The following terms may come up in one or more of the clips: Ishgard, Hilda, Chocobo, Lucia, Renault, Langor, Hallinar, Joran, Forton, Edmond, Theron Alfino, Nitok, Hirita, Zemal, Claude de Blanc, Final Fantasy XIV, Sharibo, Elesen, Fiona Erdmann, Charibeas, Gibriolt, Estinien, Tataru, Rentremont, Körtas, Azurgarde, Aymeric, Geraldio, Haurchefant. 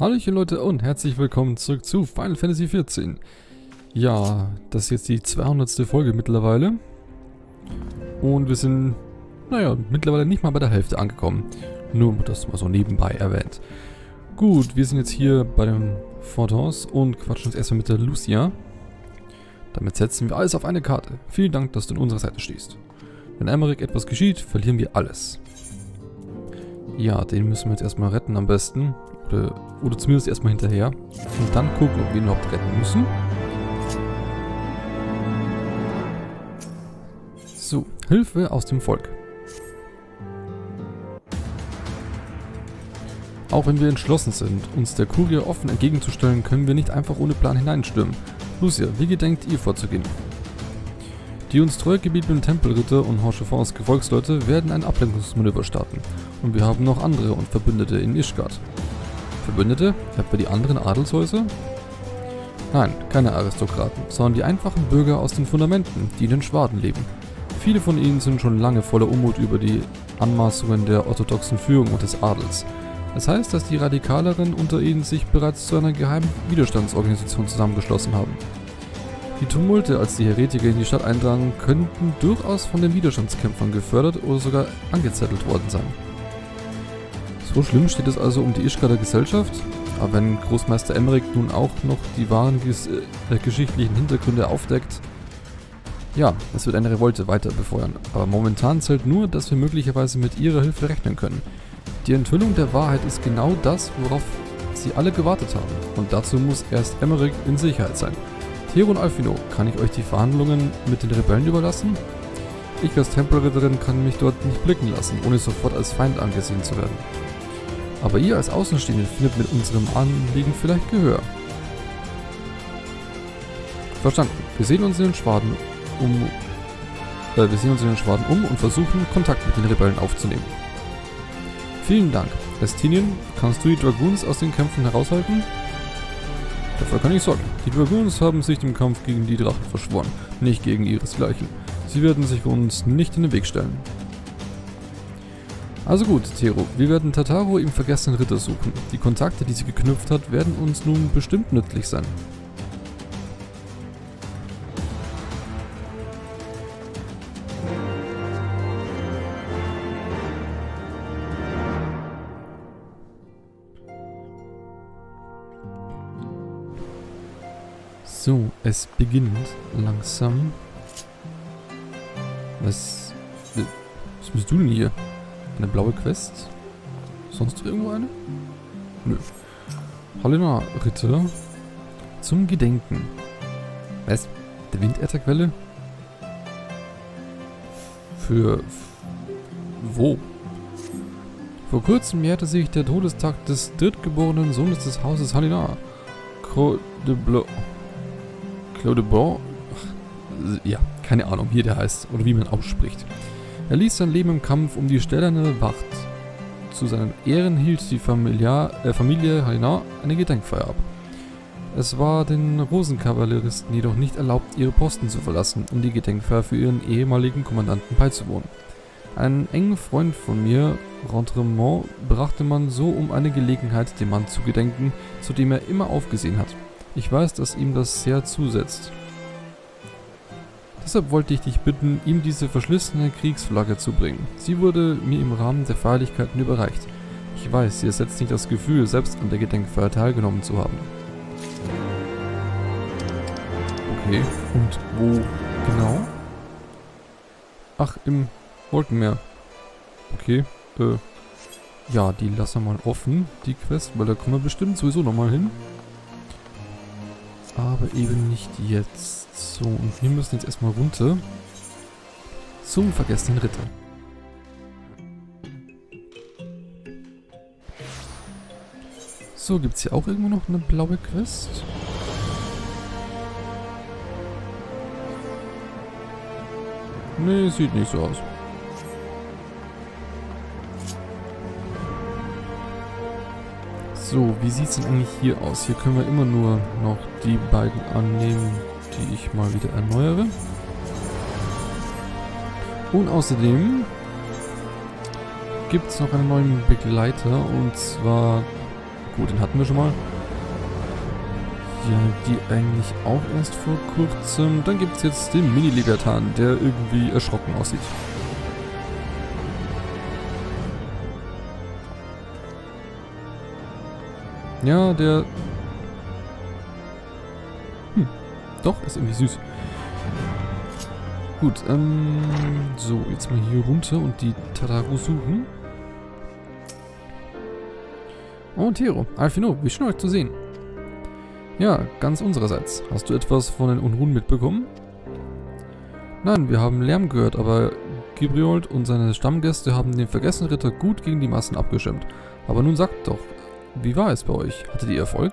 Hallöchen Leute und herzlich willkommen zurück zu Final Fantasy XIV. Ja, das ist jetzt die 200. Folge mittlerweile. Und wir sind, naja, mittlerweile nicht mal bei der Hälfte angekommen. Nur das mal so nebenbei erwähnt. Gut, wir sind jetzt hier bei dem Forthaus und quatschen uns erstmal mit der Lucia. Damit setzen wir alles auf eine Karte. Vielen Dank, dass du an unserer Seite stehst. Wenn Aymeric etwas geschieht, verlieren wir alles. Ja, den müssen wir jetzt erstmal retten am besten. Oder zumindest erstmal hinterher. Und dann gucken, ob wir ihn überhaupt retten müssen. So, Hilfe aus dem Volk. Auch wenn wir entschlossen sind, uns der Kurie offen entgegenzustellen, können wir nicht einfach ohne Plan hineinstürmen. Lucia, wie gedenkt ihr vorzugehen? Die uns treu gebietenen Tempelritter und Haurchefants Gefolgsleute werden ein Ablenkungsmanöver starten. Und wir haben noch andere und Verbündete in Ishgard. Verbündete? Habt ihr die anderen Adelshäuser? Nein, keine Aristokraten, sondern die einfachen Bürger aus den Fundamenten, die in den Schwaden leben. Viele von ihnen sind schon lange voller Unmut über die Anmaßungen der orthodoxen Führung und des Adels. Das heißt, dass die Radikaleren unter ihnen sich bereits zu einer geheimen Widerstandsorganisation zusammengeschlossen haben. Die Tumulte, als die Heretiker in die Stadt eindrangen, könnten durchaus von den Widerstandskämpfern gefördert oder sogar angezettelt worden sein. So schlimm steht es also um die Ishgarder Gesellschaft? Aber wenn Großmeister Aymeric nun auch noch die wahren geschichtlichen Hintergründe aufdeckt... Ja, es wird eine Revolte weiter befeuern, aber momentan zählt nur, dass wir möglicherweise mit ihrer Hilfe rechnen können. Die Enthüllung der Wahrheit ist genau das, worauf sie alle gewartet haben. Und dazu muss erst Aymeric in Sicherheit sein. Theron Alfino, kann ich euch die Verhandlungen mit den Rebellen überlassen? Ich als Tempelritterin kann mich dort nicht blicken lassen, ohne sofort als Feind angesehen zu werden. Aber ihr als Außenstehende findet mit unserem Anliegen vielleicht Gehör. Verstanden. Wir sehen uns in den Schwaden um und versuchen, Kontakt mit den Rebellen aufzunehmen. Vielen Dank. Estinien, kannst du die Dragoons aus den Kämpfen heraushalten? Dafür kann ich sorgen. Die Dragoons haben sich dem Kampf gegen die Drachen verschworen, nicht gegen ihresgleichen. Sie werden sich uns nicht in den Weg stellen. Also gut, Tero, wir werden Tataru im vergessenen Ritter suchen. Die Kontakte, die sie geknüpft hat, werden uns nun bestimmt nützlich sein. So, es beginnt langsam. Was bist du denn hier? Eine blaue Quest? Sonst irgendwo eine? Nö. Hallinar, Ritter. Zum Gedenken. Was? Der Winderterquelle? Für... Wo? Vor kurzem jährte sich der Todestag des drittgeborenen Sohnes des Hauses Hallinar. Claude de Blanc. Claude de Blanc? Ja, keine Ahnung, wie der heißt oder wie man ausspricht. Er ließ sein Leben im Kampf um die stählerne Wacht. Zu seinen Ehren hielt die Familie Hallinar eine Gedenkfeier ab. Es war den Rosenkavalleristen jedoch nicht erlaubt, ihre Posten zu verlassen, um die Gedenkfeier für ihren ehemaligen Kommandanten beizuwohnen. Einen engen Freund von mir, Rentremont, brachte man so um eine Gelegenheit, dem Mann zu gedenken, zu dem er immer aufgesehen hat. Ich weiß, dass ihm das sehr zusetzt. Deshalb wollte ich dich bitten, ihm diese verschlissene Kriegsflagge zu bringen. Sie wurde mir im Rahmen der Feierlichkeiten überreicht. Ich weiß, sie ersetzt nicht das Gefühl, selbst an der Gedenkfeier teilgenommen zu haben. Okay, und wo genau? Ach, im Wolkenmeer. Okay, ja, die lassen wir mal offen, die Quest, weil da kommen wir bestimmt sowieso nochmal hin. Aber eben nicht jetzt. So, und wir müssen jetzt erstmal runter zum vergessenen Ritter. So, gibt es hier auch irgendwo noch eine blaue Quest? Nee, sieht nicht so aus. So, wie sieht es denn eigentlich hier aus? Hier können wir immer nur noch die beiden annehmen, die ich mal wieder erneuere. Und außerdem gibt es noch einen neuen Begleiter, und zwar Gut, den hatten wir schon mal. Ja, die eigentlich auch erst vor kurzem. Dann gibt es jetzt den Mini-Leviathan, der irgendwie erschrocken aussieht. Ja, der... Doch, ist irgendwie süß. Gut, so, jetzt mal hier runter und die Tataru suchen. Oh, Tero, Alfino, wie schön euch zu sehen. Ja, ganz unsererseits. Hast du etwas von den Unruhen mitbekommen? Nein, wir haben Lärm gehört, aber Gibriolt und seine Stammgäste haben den vergessenen Ritter gut gegen die Massen abgeschirmt. Aber nun sagt doch, wie war es bei euch? Hattet ihr Erfolg?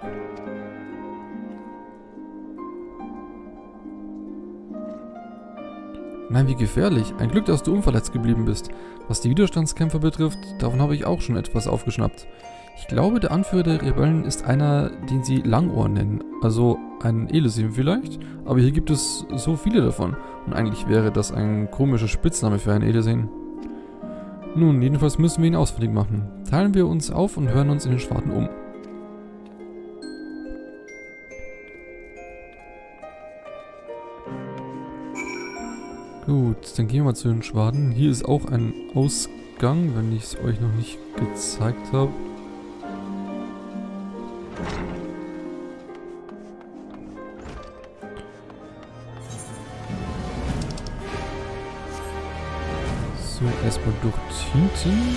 Nein, wie gefährlich. Ein Glück, dass du unverletzt geblieben bist. Was die Widerstandskämpfer betrifft, davon habe ich auch schon etwas aufgeschnappt. Ich glaube, der Anführer der Rebellen ist einer, den sie Langor nennen. Also ein Elesim vielleicht, aber hier gibt es so viele davon. Und eigentlich wäre das ein komischer Spitzname für einen Elesim. Nun, jedenfalls müssen wir ihn ausfindig machen. Teilen wir uns auf und hören uns in den Schwarten um. Gut, dann gehen wir mal zu den Schwaden. Hier ist auch ein Ausgang, wenn ich es euch noch nicht gezeigt habe. So, erstmal durch hinten.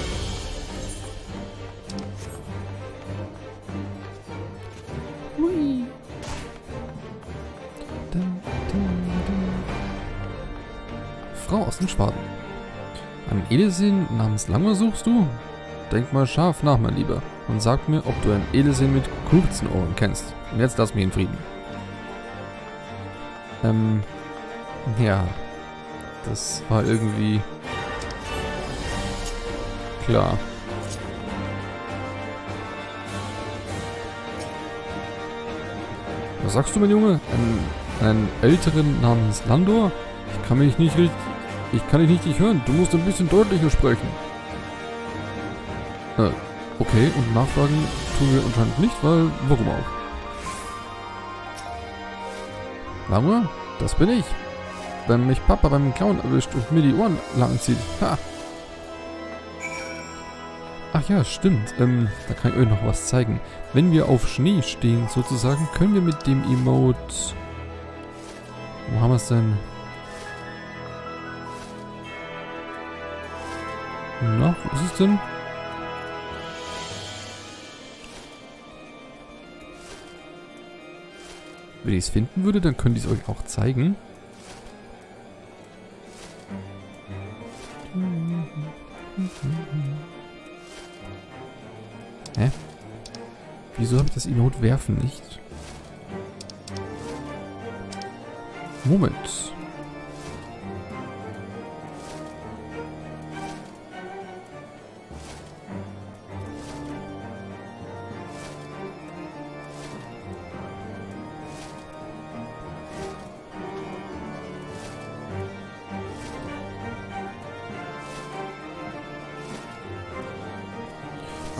Hui. Dann. Frau aus dem Schwaden. Einen Edelsin namens Langor suchst du? Denk mal scharf nach, mein Lieber, und sag mir, ob du einen Edelsin mit kurzen Ohren kennst. Und jetzt lass mich in Frieden. Ja. Das war irgendwie... klar. Was sagst du, mein Junge? Einen Älteren namens Landor? Ich kann dich nicht hören. Du musst ein bisschen deutlicher sprechen. Okay, und nachfragen tun wir anscheinend nicht, weil warum auch? Langor? Das bin ich. Wenn mich Papa beim Clown erwischt und mir die Ohren lang zieht. Ha! Ach ja, stimmt. Da kann ich euch noch was zeigen. Wenn wir auf Schnee stehen, sozusagen, können wir mit dem Emote... Wo haben wir es denn? Na, wo ist es denn? Wenn ich es finden würde, dann könnte ich es euch auch zeigen. Hä? Wieso habe ich das Emote werfen nicht? Moment.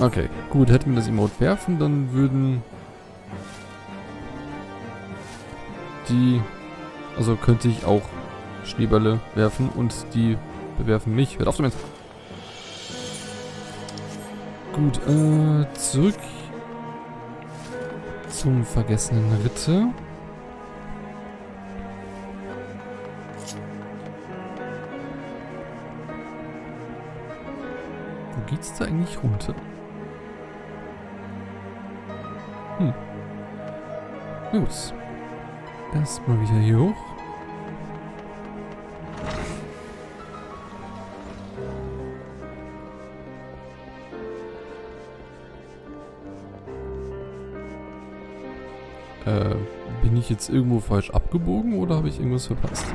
Okay, gut, hätten wir das Emote werfen, dann würden die, also könnte ich auch Schneebälle werfen und die bewerfen mich. Hört auf damit! Gut, zurück zum vergessenen Ritter. Wo geht's da eigentlich runter? Na gut. Erstmal wieder hier hoch. Bin ich jetzt irgendwo falsch abgebogen oder habe ich irgendwas verpasst?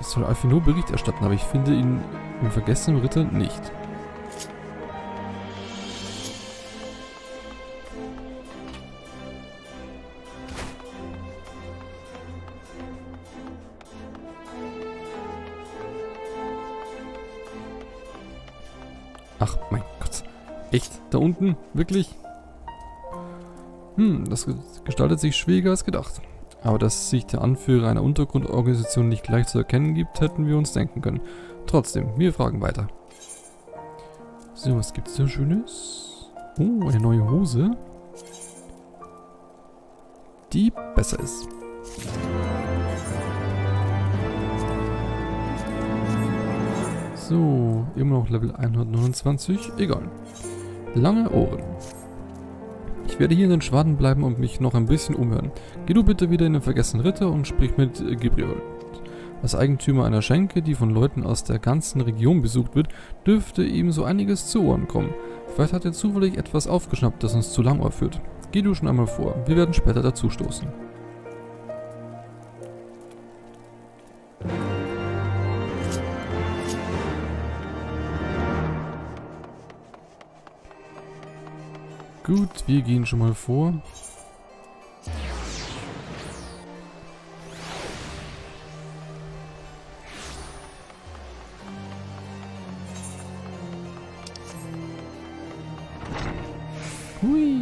Ich soll Alfino Bericht erstatten, aber ich finde ihn im vergessenen Ritter nicht. Ach, mein Gott. Echt? Da unten? Wirklich? Hm, das gestaltet sich schwieriger als gedacht. Aber dass sich der Anführer einer Untergrundorganisation nicht gleich zu erkennen gibt, hätten wir uns denken können. Trotzdem, wir fragen weiter. So, was gibt's da Schönes? Oh, eine neue Hose. Die besser ist. So, immer noch Level 129. Egal. Lange Ohren. Ich werde hier in den Schwaden bleiben und mich noch ein bisschen umhören. Geh du bitte wieder in den vergessenen Ritter und sprich mit Gibriolt. Als Eigentümer einer Schenke, die von Leuten aus der ganzen Region besucht wird, dürfte ihm so einiges zu Ohren kommen. Vielleicht hat er zufällig etwas aufgeschnappt, das uns zu Langor führt. Geh du schon einmal vor, wir werden später dazustoßen. Gut, wir gehen schon mal vor. Hui.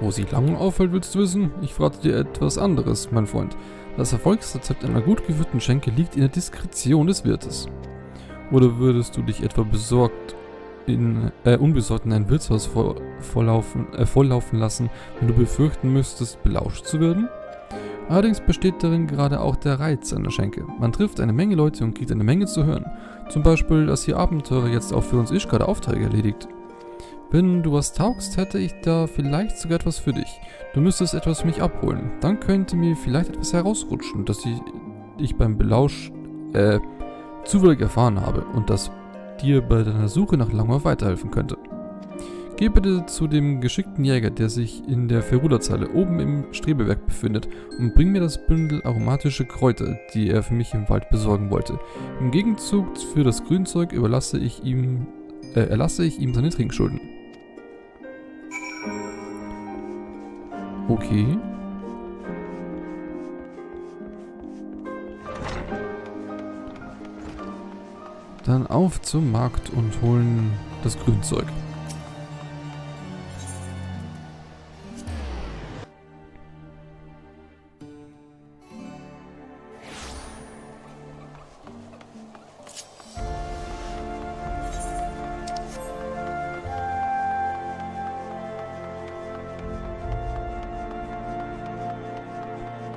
Wo sie lang auffällt, willst du wissen? Ich verrate dir etwas anderes, mein Freund. Das Erfolgsrezept einer gut geführten Schenke liegt in der Diskretion des Wirtes. Oder würdest du dich etwa besorgt unbesorgt in ein Wirtshaus volllaufen lassen, wenn du befürchten müsstest, belauscht zu werden? Allerdings besteht darin gerade auch der Reiz einer Schenke. Man trifft eine Menge Leute und kriegt eine Menge zu hören. Zum Beispiel, dass ihr Abenteurer jetzt auch für uns Ishgard Aufträge erledigt. Wenn du was taugst, hätte ich da vielleicht sogar etwas für dich. Du müsstest etwas für mich abholen. Dann könnte mir vielleicht etwas herausrutschen, das ich beim Belausch zufällig erfahren habe und das dir bei deiner Suche nach Langor weiterhelfen könnte. Geh bitte zu dem geschickten Jäger, der sich in der Ferula-Zeile oben im Strebewerk befindet, und bring mir das Bündel aromatische Kräuter, die er für mich im Wald besorgen wollte. Im Gegenzug für das Grünzeug erlasse ich ihm seine Trinkschulden. Okay. Dann auf zum Markt und holen das Grünzeug.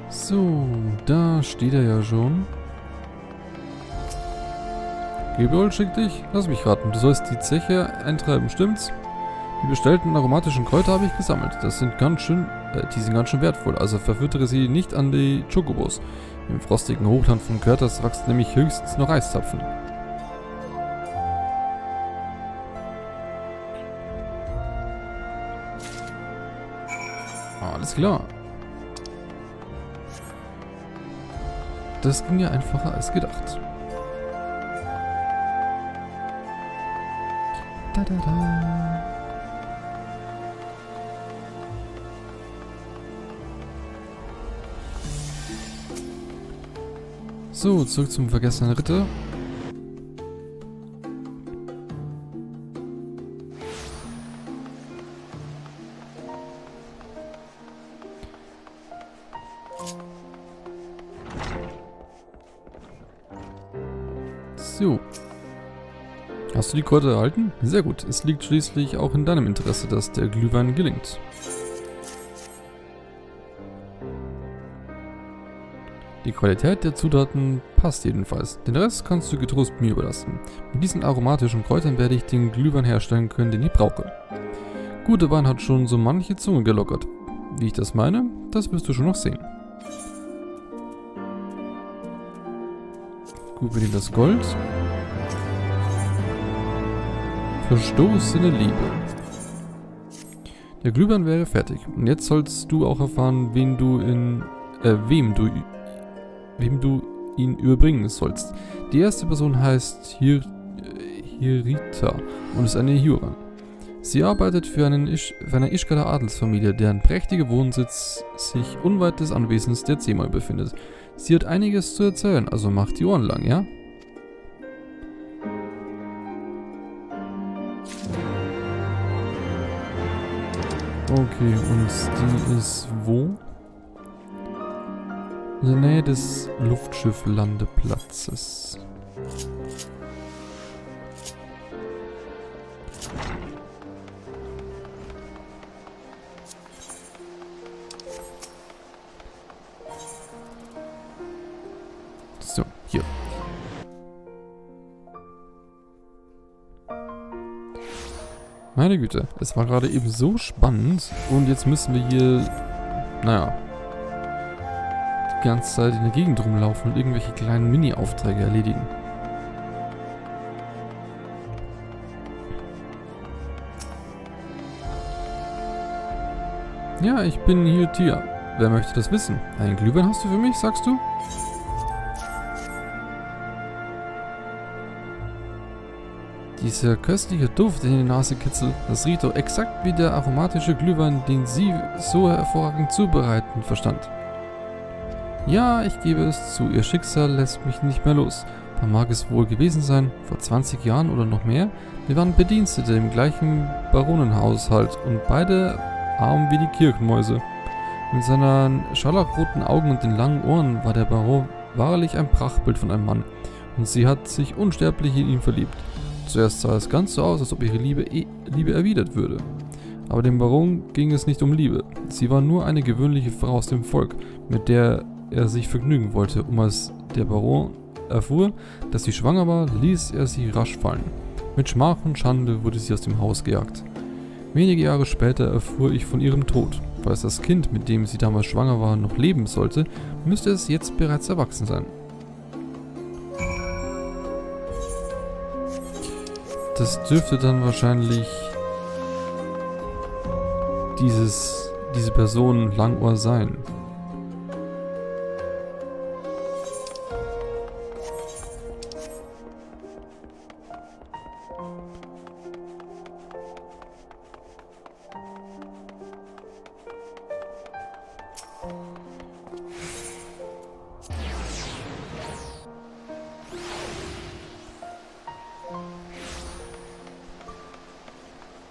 So, da steht er ja schon. Gibriolt schickt dich? Lass mich raten, du sollst die Zeche eintreiben, stimmt's? Die bestellten aromatischen Kräuter habe ich gesammelt. Die sind ganz schön wertvoll, also verfüttere sie nicht an die Chocobos. Im frostigen Hochland von Körtas wachsen nämlich höchstens noch Eiszapfen. Alles klar. Das ging ja einfacher als gedacht. Da, da, da. So, zurück zum vergessenen Ritter. So. Hast du die Kräuter erhalten? Sehr gut. Es liegt schließlich auch in deinem Interesse, dass der Glühwein gelingt. Die Qualität der Zutaten passt jedenfalls. Den Rest kannst du getrost mir überlassen. Mit diesen aromatischen Kräutern werde ich den Glühwein herstellen können, den ich brauche. Guter Wein hat schon so manche Zunge gelockert. Wie ich das meine, das wirst du schon noch sehen. Gut, wir nehmen das Gold. Verstoßene Liebe. Der Glühwein wäre fertig. Und jetzt sollst du auch erfahren, wem du ihn überbringen sollst. Die erste Person heißt Hirita und ist eine Joran. Sie arbeitet für eine Ishgarder Adelsfamilie, deren prächtiger Wohnsitz sich unweit des Anwesens der Zemal befindet. Sie hat einiges zu erzählen, also macht die Ohren lang, ja? Okay, und die ist wo? In der Nähe des Luftschiff-Landeplatzes. So, hier. Meine Güte, es war gerade eben so spannend und jetzt müssen wir hier, naja, die ganze Zeit in der Gegend rumlaufen und irgendwelche kleinen Mini-Aufträge erledigen. Ja, ich bin Hirita. Wer möchte das wissen? Einen Glühwein hast du für mich, sagst du? Dieser köstliche Duft, der in die Nase kitzelt, das riecht doch exakt wie der aromatische Glühwein, den sie so hervorragend zubereiten verstand. Ja, ich gebe es zu, ihr Schicksal lässt mich nicht mehr los. Da mag es wohl gewesen sein, vor 20 Jahren oder noch mehr, wir waren Bedienstete im gleichen Baronenhaushalt und beide arm wie die Kirchenmäuse. Mit seinen scharlachroten Augen und den langen Ohren war der Baron wahrlich ein Prachtbild von einem Mann und sie hat sich unsterblich in ihn verliebt. Zuerst sah es ganz so aus, als ob ihre Liebe erwidert würde. Aber dem Baron ging es nicht um Liebe. Sie war nur eine gewöhnliche Frau aus dem Volk, mit der er sich vergnügen wollte. Und als der Baron erfuhr, dass sie schwanger war, ließ er sie rasch fallen. Mit Schmach und Schande wurde sie aus dem Haus gejagt. Wenige Jahre später erfuhr ich von ihrem Tod. Falls das Kind, mit dem sie damals schwanger war, noch leben sollte, müsste es jetzt bereits erwachsen sein. Das dürfte dann wahrscheinlich diese Person Langohr sein.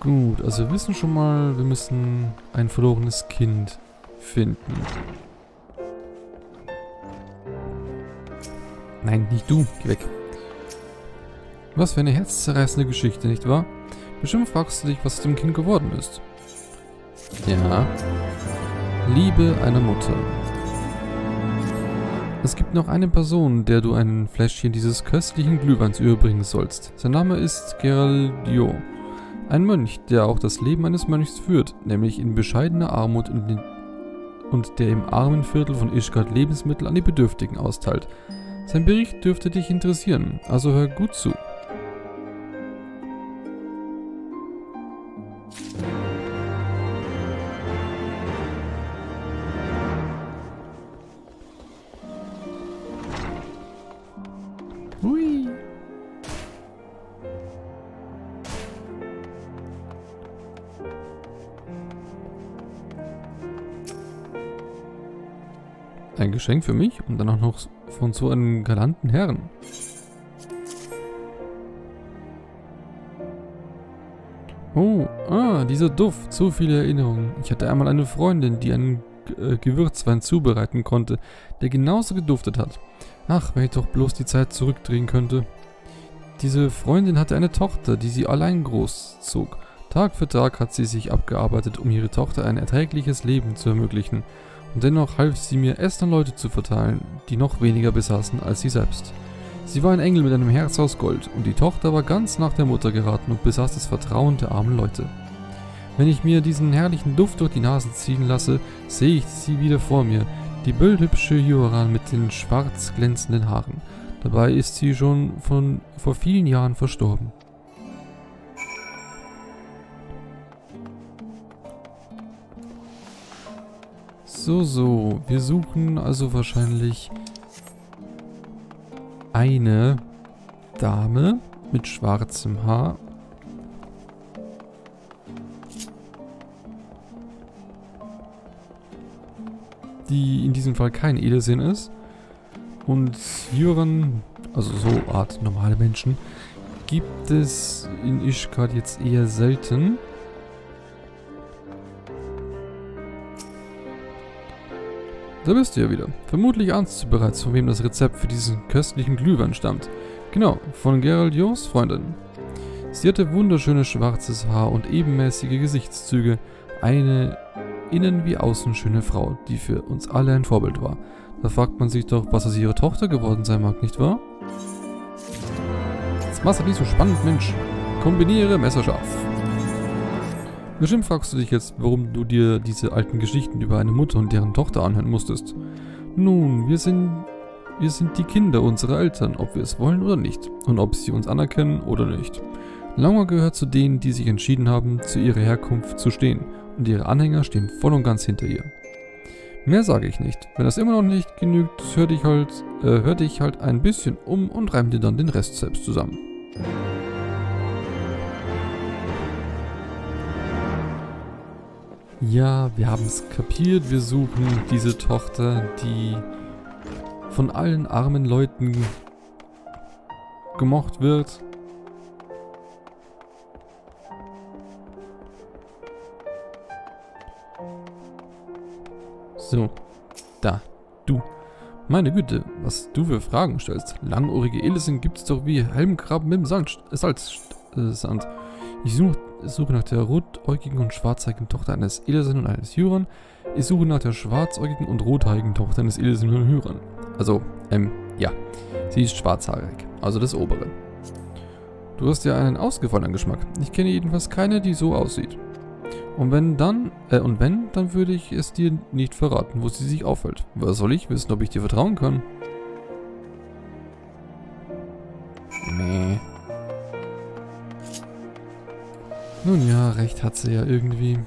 Gut, also wir wissen schon mal, wir müssen ein verlorenes Kind finden. Nein, nicht du, geh weg. Was für eine herzzerreißende Geschichte, nicht wahr? Bestimmt fragst du dich, was aus dem Kind geworden ist. Ja. Liebe einer Mutter. Es gibt noch eine Person, der du ein Fläschchen dieses köstlichen Glühweins überbringen sollst. Sein Name ist Geraldio. Ein Mönch, der auch das Leben eines Mönchs führt, nämlich in bescheidener Armut und der im armen Viertel von Ishgard Lebensmittel an die Bedürftigen austeilt. Sein Bericht dürfte dich interessieren, also hör gut zu. Ein Geschenk für mich und dann auch noch von so einem galanten Herrn. Oh, dieser Duft, so viele Erinnerungen. Ich hatte einmal eine Freundin, die einen Gewürzwein zubereiten konnte, der genauso geduftet hat. Ach, wenn ich doch bloß die Zeit zurückdrehen könnte. Diese Freundin hatte eine Tochter, die sie allein großzog. Tag für Tag hat sie sich abgearbeitet, um ihre Tochter ein erträgliches Leben zu ermöglichen. Und dennoch half sie mir, es an Leute zu verteilen, die noch weniger besaßen als sie selbst. Sie war ein Engel mit einem Herz aus Gold und die Tochter war ganz nach der Mutter geraten und besaß das Vertrauen der armen Leute. Wenn ich mir diesen herrlichen Duft durch die Nase ziehen lasse, sehe ich sie wieder vor mir, die bildhübsche Joran mit den schwarz glänzenden Haaren. Dabei ist sie schon vor vielen Jahren verstorben. So, wir suchen also wahrscheinlich eine Dame mit schwarzem Haar. Die in diesem Fall kein Edelsinn ist. Und Joran, also so Art normale Menschen, gibt es in Ishgard jetzt eher selten. Da bist du ja wieder. Vermutlich ahnst du bereits, von wem das Rezept für diesen köstlichen Glühwein stammt. Genau, von Geraldios Freundin. Sie hatte wunderschönes schwarzes Haar und ebenmäßige Gesichtszüge. Eine innen wie außen schöne Frau, die für uns alle ein Vorbild war. Da fragt man sich doch, was aus ihrer Tochter geworden sein mag, nicht wahr? Das machst du nicht so spannend, Mensch. Kombiniere messerscharf. Bestimmt fragst du dich jetzt, warum du dir diese alten Geschichten über eine Mutter und deren Tochter anhören musstest. Nun, wir sind die Kinder unserer Eltern, ob wir es wollen oder nicht. Und ob sie uns anerkennen oder nicht. Langor gehört zu denen, die sich entschieden haben, zu ihrer Herkunft zu stehen. Und ihre Anhänger stehen voll und ganz hinter ihr. Mehr sage ich nicht. Wenn das immer noch nicht genügt, hör dich halt ein bisschen um und reim dir dann den Rest selbst zusammen. Ja, wir haben es kapiert, wir suchen diese Tochter, die von allen armen Leuten gemocht wird. So, da, du. Meine Güte, was du für Fragen stellst. Langohrige Elisen gibt's doch wie Helmkrabben im Salzsand. Ich suche nach der rotäugigen und schwarzhaarigen Tochter eines Elisen und eines Joran. Ich suche nach der schwarzäugigen und rothaarigen Tochter eines Elisen und Joran. Also, ja. Sie ist schwarzhaarig, also das obere. Du hast ja einen ausgefallenen Geschmack. Ich kenne jedenfalls keine, die so aussieht. Und wenn, dann würde ich es dir nicht verraten, wo sie sich aufhält. Was soll ich wissen, ob ich dir vertrauen kann? Nee. Nun ja, recht hat sie ja irgendwie.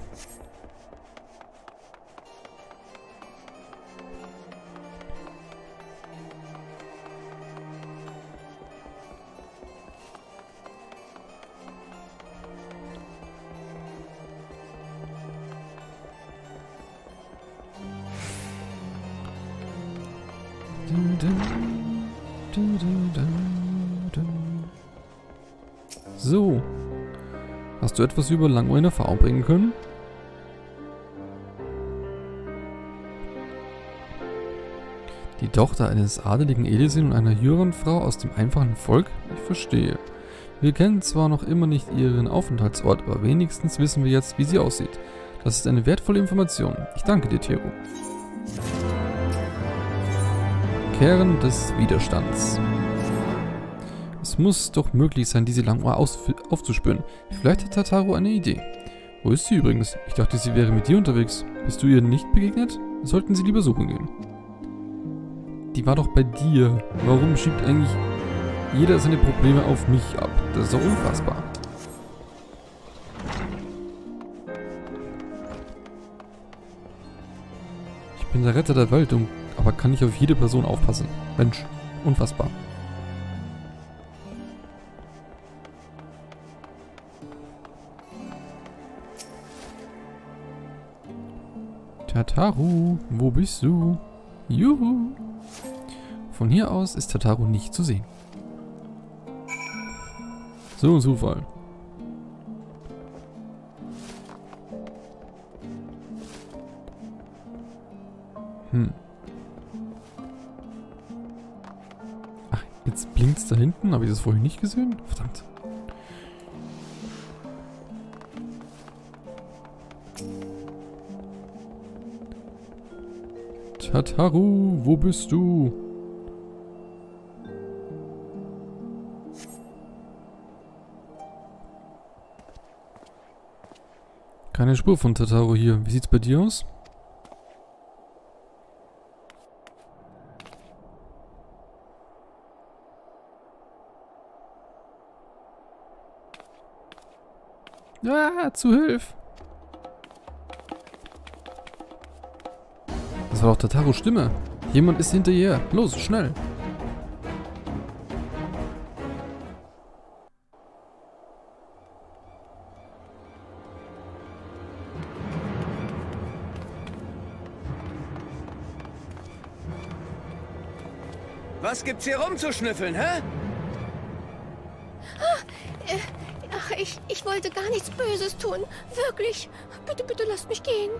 So. Hast du etwas über Langor in Erfahrung bringen können? Die Tochter eines adeligen Elisin und einer Jurenfrau aus dem einfachen Volk? Ich verstehe. Wir kennen zwar noch immer nicht ihren Aufenthaltsort, aber wenigstens wissen wir jetzt, wie sie aussieht. Das ist eine wertvolle Information. Ich danke dir, Tero. Kehren des Widerstands. Es muss doch möglich sein, diese Langohr aufzuspüren. Vielleicht hat Tataru eine Idee. Wo ist sie übrigens? Ich dachte, sie wäre mit dir unterwegs. Bist du ihr nicht begegnet? Sollten sie lieber suchen gehen. Die war doch bei dir. Warum schiebt eigentlich jeder seine Probleme auf mich ab? Das ist doch unfassbar. Ich bin der Retter der Welt und aber kann ich auf jede Person aufpassen. Mensch, unfassbar. Tataru, wo bist du? Juhu! Von hier aus ist Tataru nicht zu sehen. So ein Zufall. Jetzt blinkt's da hinten. Habe ich das vorhin nicht gesehen? Verdammt. Tataru, wo bist du? Keine Spur von Tataru hier. Wie sieht's bei dir aus? Ah, zu Hilfe! Das war doch Tatarus Stimme. Jemand ist hinter ihr. Los, schnell! Was gibt's hier rumzuschnüffeln, hä? Ich wollte gar nichts Böses tun. Wirklich. Bitte, bitte lasst mich gehen.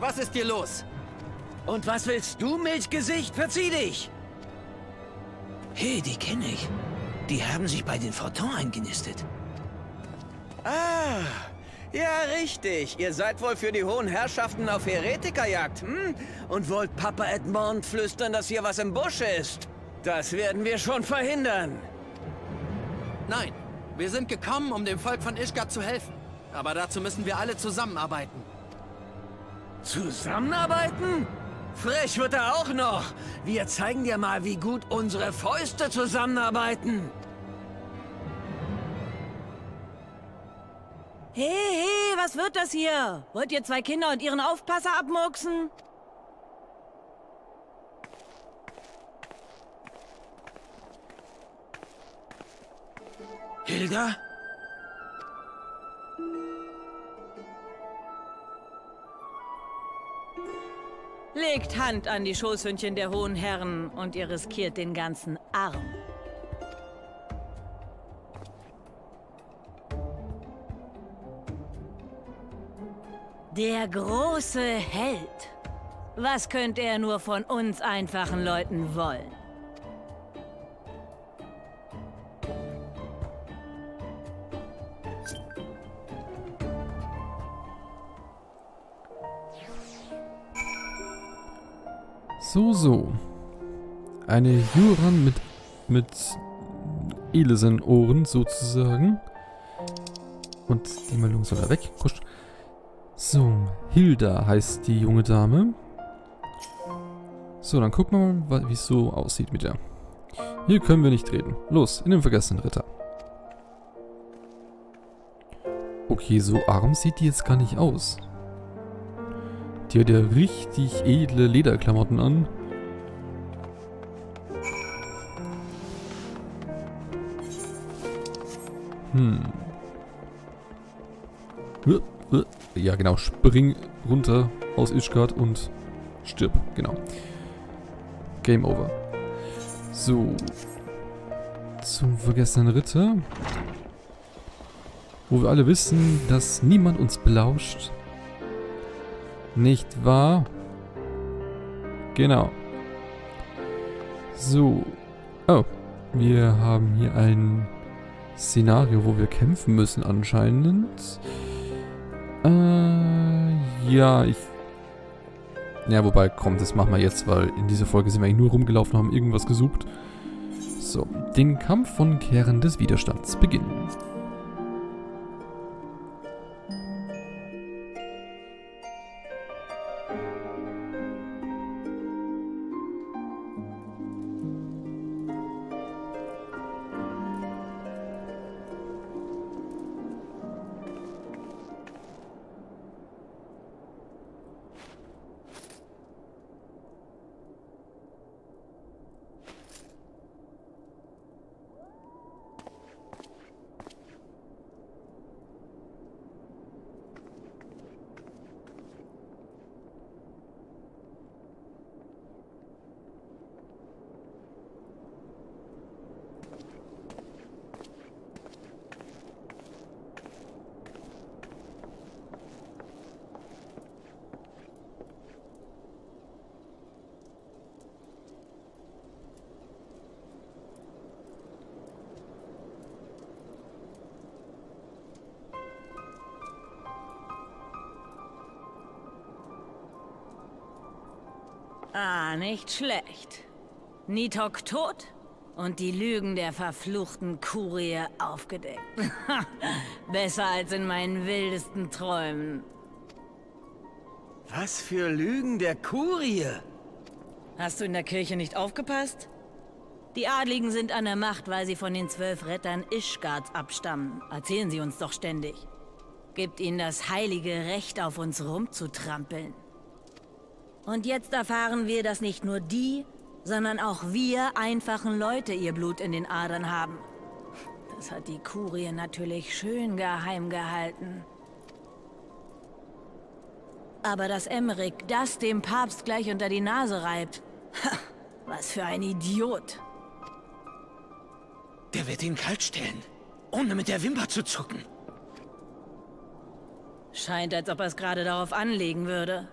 Was ist hier los? Und was willst du, Milchgesicht? Verzieh dich! Hey, die kenne ich. Die haben sich bei den Fortons eingenistet. Ah, ja richtig. Ihr seid wohl für die hohen Herrschaften auf Heretikerjagd, hm? Und wollt Papa Edmond flüstern, dass hier was im Busche ist? Das werden wir schon verhindern. Nein, wir sind gekommen, um dem Volk von Ishgard zu helfen. Aber dazu müssen wir alle zusammenarbeiten. Zusammenarbeiten? Frech wird er auch noch. Wir zeigen dir mal, wie gut unsere Fäuste zusammenarbeiten. Hey, hey, was wird das hier? Wollt ihr zwei Kinder und ihren Aufpasser abmurksen? Hilda? Legt Hand an die Schoßhündchen der hohen Herren und ihr riskiert den ganzen Arm. Der große Held. Was könnte er nur von uns einfachen Leuten wollen? So, so. Eine Joran mit Elesen-Ohren sozusagen. Und die Meldung soll da weg. Kusch. So, Hilda heißt die junge Dame. So, dann gucken wir mal, wie es so aussieht mit der. Hier können wir nicht reden. Los, in den vergessenen Ritter. Okay, so arm sieht die jetzt gar nicht aus. Die hat ja richtig edle Lederklamotten an. Ja, genau. Spring runter aus Ishgard und stirb. Genau. Game over. So. Zum vergessenen Ritter. Wo wir alle wissen, dass niemand uns belauscht. Nicht wahr? Genau. So. Oh. Wir haben hier ein Szenario, wo wir kämpfen müssen anscheinend. Ja, wobei, komm, das machen wir jetzt, weil in dieser Folge sind wir eigentlich nur rumgelaufen und haben irgendwas gesucht. So. Den Kampf von Kehren des Widerstands beginnen. Ah, nicht schlecht. Nitok tot und die Lügen der verfluchten Kurie aufgedeckt. Besser als in meinen wildesten Träumen. Was für Lügen der Kurie? Hast du in der Kirche nicht aufgepasst? Die Adligen sind an der Macht, weil sie von den 12 Rettern Ishgards abstammen. Erzählen sie uns doch ständig. Gibt ihnen das heilige Recht, auf uns rumzutrampeln. Und jetzt erfahren wir, dass nicht nur die, sondern auch wir einfachen Leute ihr Blut in den Adern haben. Das hat die Kurie natürlich schön geheim gehalten. Aber dass Aymeric das dem Papst gleich unter die Nase reibt, ha, was für ein Idiot. Der wird ihn kaltstellen, ohne mit der Wimper zu zucken. Scheint, als ob er es gerade darauf anlegen würde.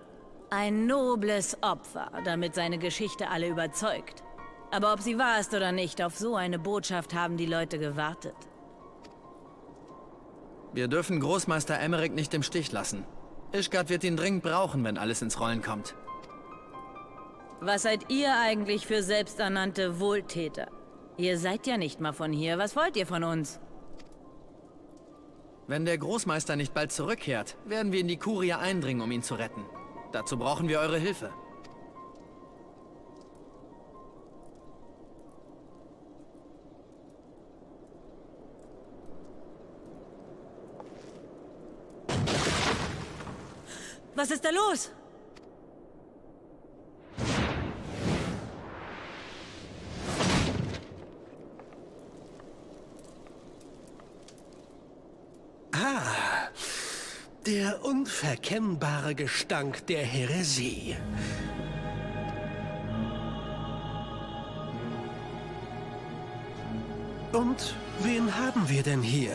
Ein nobles Opfer, damit seine Geschichte alle überzeugt. Aber ob sie wahr ist oder nicht, auf so eine Botschaft haben die Leute gewartet. Wir dürfen Großmeister Aymeric nicht im Stich lassen. Ishgard wird ihn dringend brauchen, wenn alles ins Rollen kommt. Was seid ihr eigentlich für selbsternannte Wohltäter? Ihr seid ja nicht mal von hier. Was wollt ihr von uns? Wenn der Großmeister nicht bald zurückkehrt, werden wir in die Kurie eindringen, um ihn zu retten. Dazu brauchen wir eure Hilfe. Was ist da los? Der unverkennbare Gestank der Häresie. Und wen haben wir denn hier?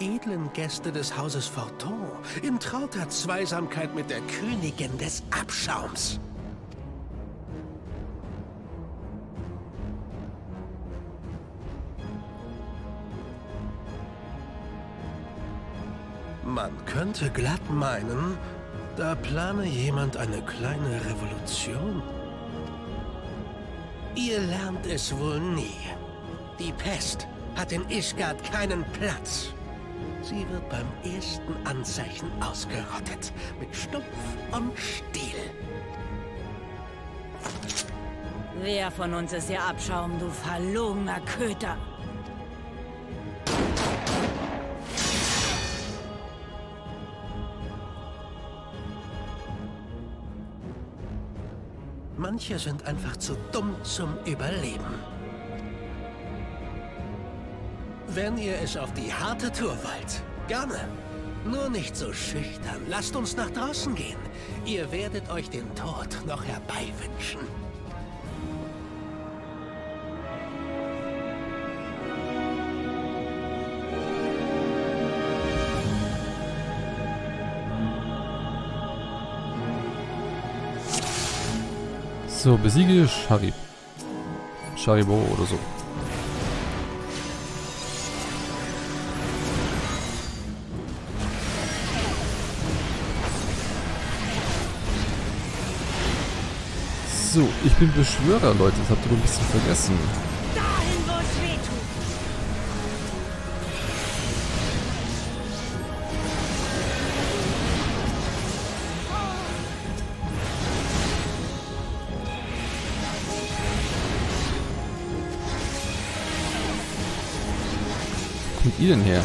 Die edlen Gäste des Hauses Forton in trauter Zweisamkeit mit der Königin des Abschaums. Man könnte glatt meinen, da plane jemand eine kleine Revolution. Ihr lernt es wohl nie. Die Pest hat in Ishgard keinen Platz. Sie wird beim ersten Anzeichen ausgerottet, mit Stumpf und Stiel. Wer von uns ist ihr Abschaum, du verlogener Köter? Manche sind einfach zu dumm zum Überleben. Wenn ihr es auf die harte Tour wollt, gerne. Nur nicht so schüchtern. Lasst uns nach draußen gehen. Ihr werdet euch den Tod noch herbeiwünschen. So, besiege Sharibo oder so. So, ich bin Beschwörer, Leute. Das habt ihr ein bisschen vergessen. Ihr denn her?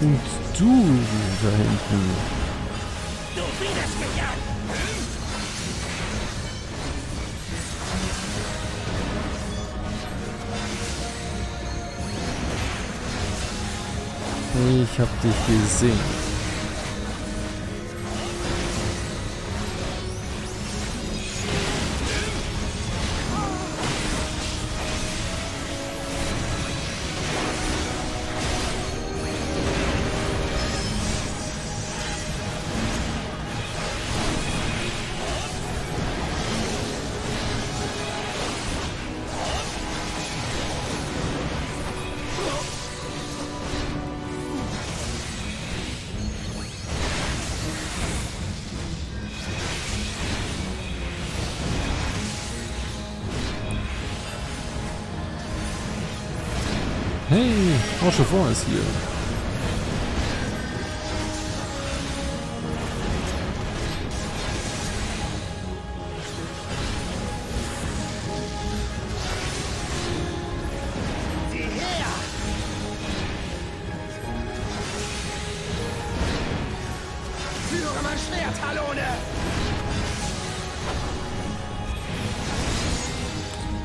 Und du da hinten. Du bietest mich an. Ich hab dich gesehen. Hey, Haurchefant ist hier.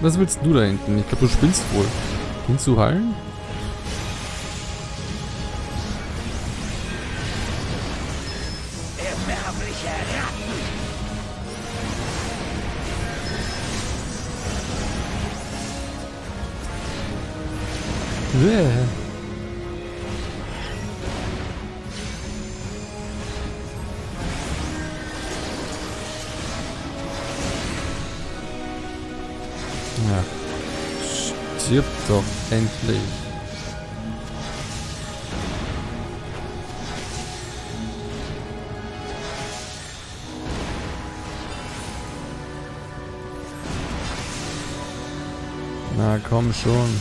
Was willst du da hinten? Ich glaube, du spinnst wohl. Hinzuhallen? Bäh. Ja. Stirb doch endlich. Na komm schon.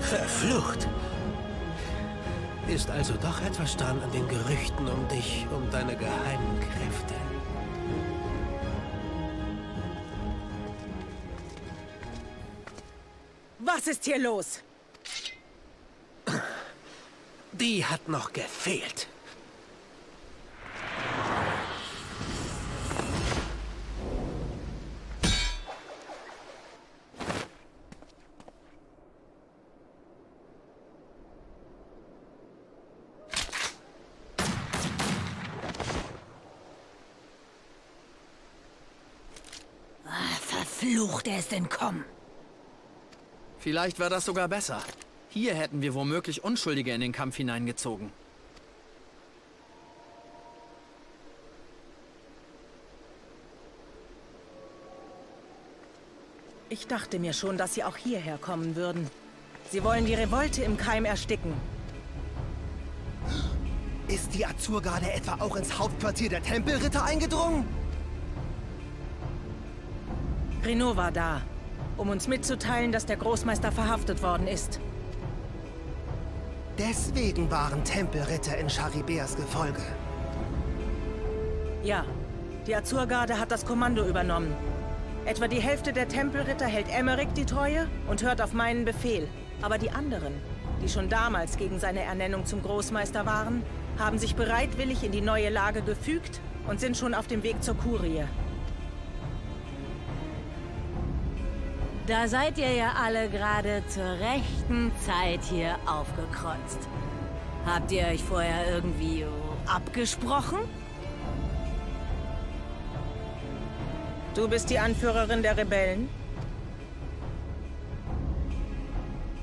Verflucht! Ist also doch etwas dran an den Gerüchten um dich, um deine geheimen Kräfte. Was ist hier los? Die hat noch gefehlt. Verflucht, er ist entkommen. Vielleicht war das sogar besser. Hier hätten wir womöglich Unschuldige in den Kampf hineingezogen. Ich dachte mir schon, dass sie auch hierher kommen würden. Sie wollen die Revolte im Keim ersticken. Ist die Azurgarde etwa auch ins Hauptquartier der Tempelritter eingedrungen? Renault war da, um uns mitzuteilen, dass der Großmeister verhaftet worden ist. Deswegen waren Tempelritter in Charibeas Gefolge. Ja, die Azurgarde hat das Kommando übernommen. Etwa die Hälfte der Tempelritter hält Aymeric die Treue und hört auf meinen Befehl. Aber die anderen, die schon damals gegen seine Ernennung zum Großmeister waren, haben sich bereitwillig in die neue Lage gefügt und sind schon auf dem Weg zur Kurie. Da seid ihr ja alle gerade zur rechten Zeit hier aufgekreuzt. Habt ihr euch vorher irgendwie abgesprochen? Du bist die Anführerin der Rebellen?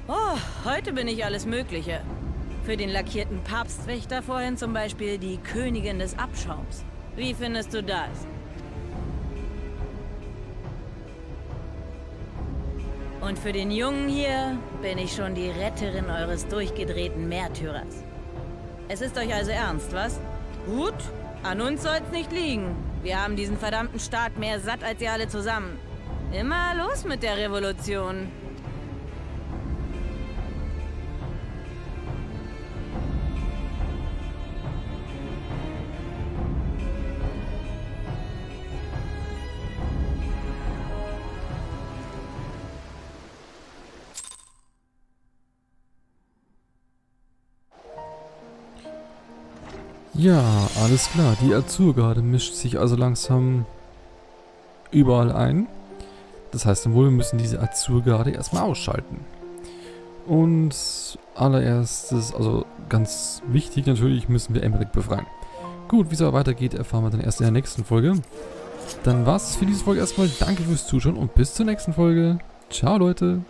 Oh, heute bin ich alles Mögliche. Für den lackierten Papstwächter vorhin zum Beispiel die Königin des Abschaums. Wie findest du das? Und für den Jungen hier bin ich schon die Retterin eures durchgedrehten Märtyrers. Es ist euch also ernst, was? Gut, an uns soll's nicht liegen. Wir haben diesen verdammten Staat mehr satt als ihr alle zusammen. Immer los mit der Revolution. Ja, alles klar. Die Azurgarde mischt sich also langsam überall ein. Das heißt dann wohl, wir müssen diese Azurgarde erstmal ausschalten. Und allererstes, also ganz wichtig natürlich, müssen wir Aymeric befreien. Gut, wie es aber weitergeht, erfahren wir dann erst in der nächsten Folge. Dann war's für diese Folge erstmal. Danke fürs Zuschauen und bis zur nächsten Folge. Ciao, Leute.